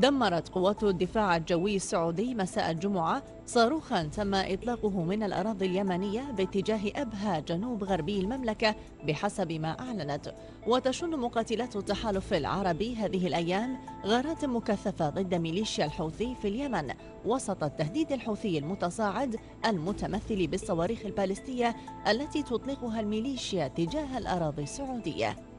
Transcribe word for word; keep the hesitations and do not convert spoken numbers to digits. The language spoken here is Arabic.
دمرت قوات الدفاع الجوي السعودي مساء الجمعة صاروخا تم إطلاقه من الأراضي اليمنية باتجاه أبها جنوب غربي المملكة بحسب ما أعلنت. وتشن مقاتلات التحالف العربي هذه الأيام غارات مكثفة ضد ميليشيا الحوثي في اليمن وسط التهديد الحوثي المتصاعد المتمثل بالصواريخ البالستية التي تطلقها الميليشيا تجاه الأراضي السعودية.